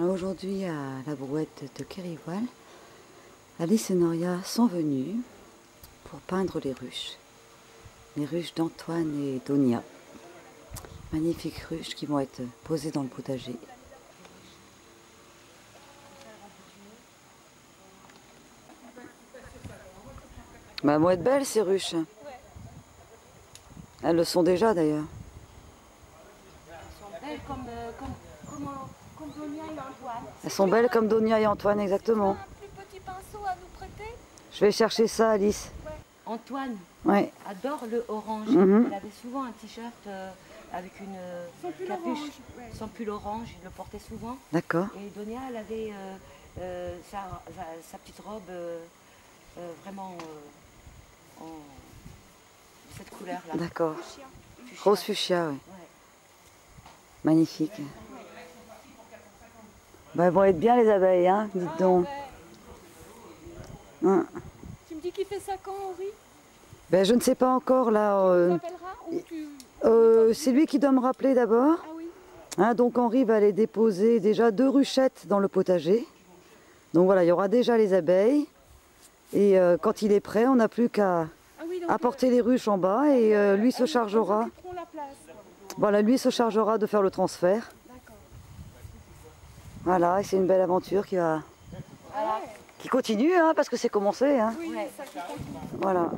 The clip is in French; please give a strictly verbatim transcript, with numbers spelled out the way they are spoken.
Aujourd'hui à la Brouette de Kerivoal, Alice et Noria sont venues pour peindre les ruches. Les ruches d'Antoine et Donia. Magnifiques ruches qui vont être posées dans le potager. Bah, elles vont être belles ces ruches. Elles le sont déjà d'ailleurs. Elles sont belles comme, euh, comme, comme, comme Donia et Antoine. Elles sont belles comme Donia et Antoine, exactement. Tu as un plus petit pinceau à nous prêter ? Je vais chercher ça, Alice. Antoine ouais. adore le orange. Mm-hmm. Elle avait souvent un t-shirt euh, avec une euh, sans capuche, orange, ouais. Sans pull orange, il le portait souvent. D'accord. Et Donia, elle avait euh, euh, sa, sa, sa petite robe euh, euh, vraiment euh, en cette couleur-là. D'accord. Rose fuchsia, oui. Ouais. Magnifique. Ouais. Bah, elles vont être bien les abeilles, hein, dites ah, donc. Ouais. Hein. Qui fait cinq ans, Henri? Ben, je ne sais pas encore là. Euh, tu... euh, C'est lui qui doit me rappeler d'abord. Ah, oui. Hein, donc Henri va aller déposer déjà deux ruchettes dans le potager. Donc voilà, il y aura déjà les abeilles. Et euh, quand il est prêt, on n'a plus qu'à ah, oui, apporter euh... les ruches en bas et euh, lui ah, se oui, chargera. La place. Voilà, lui se chargera de faire le transfert. Voilà, et c'est une belle aventure qui va. Ah, ouais. Qui continue, hein, parce que c'est commencé. Hein. Oui, ça continue. Voilà.